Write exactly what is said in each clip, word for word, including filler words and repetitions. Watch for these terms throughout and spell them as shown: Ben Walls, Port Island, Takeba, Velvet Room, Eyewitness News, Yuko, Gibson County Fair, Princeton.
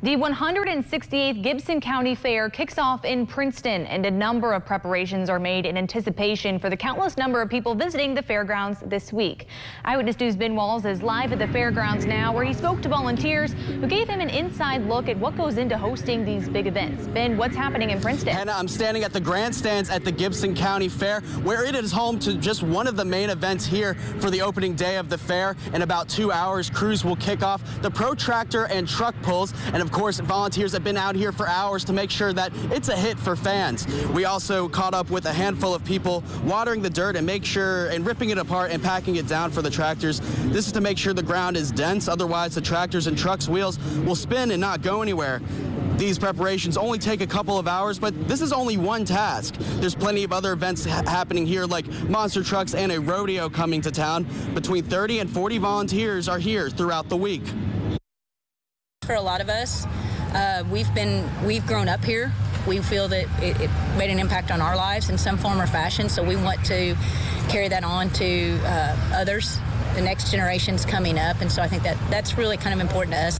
The one hundred sixty-eighth Gibson County Fair kicks off in Princeton, and a number of preparations are made in anticipation for the countless number of people visiting the fairgrounds this week. Eyewitness News' Ben Walls is live at the fairgrounds now, where he spoke to volunteers who gave him an inside look at what goes into hosting these big events. Ben, what's happening in Princeton? Hannah, I'm standing at the grandstands at the Gibson County Fair, where it is home to just one of the main events here for the opening day of the fair. In about two hours, crews will kick off the protractor and truck pulls, and of course, volunteers have been out here for hours to make sure that it's a hit for fans. We also caught up with a handful of people watering the dirt and make sure and ripping it apart and packing it down for the tractors. This is to make sure the ground is dense, otherwise the tractors and trucks' wheels will spin and not go anywhere. These preparations only take a couple of hours, but this is only one task. There's plenty of other events ha happening here, like monster trucks and a rodeo coming to town. Between thirty and forty volunteers are here throughout the week. For a lot of us, uh, we've been we've grown up here. We feel that it, it made an impact on our lives in some form or fashion, so we want to carry that on to uh, others, the next generations coming up, and so I think that that's really kind of important to us.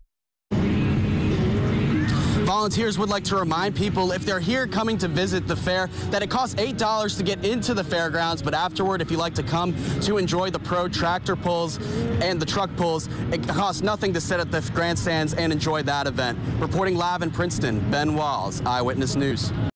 Volunteers would like to remind people, if they're here coming to visit the fair, that it costs eight dollars to get into the fairgrounds, but afterward, if you like to come to enjoy the pro tractor pulls and the truck pulls, it costs nothing to sit at the grandstands and enjoy that event. Reporting live in Princeton, Ben Walls, Eyewitness News.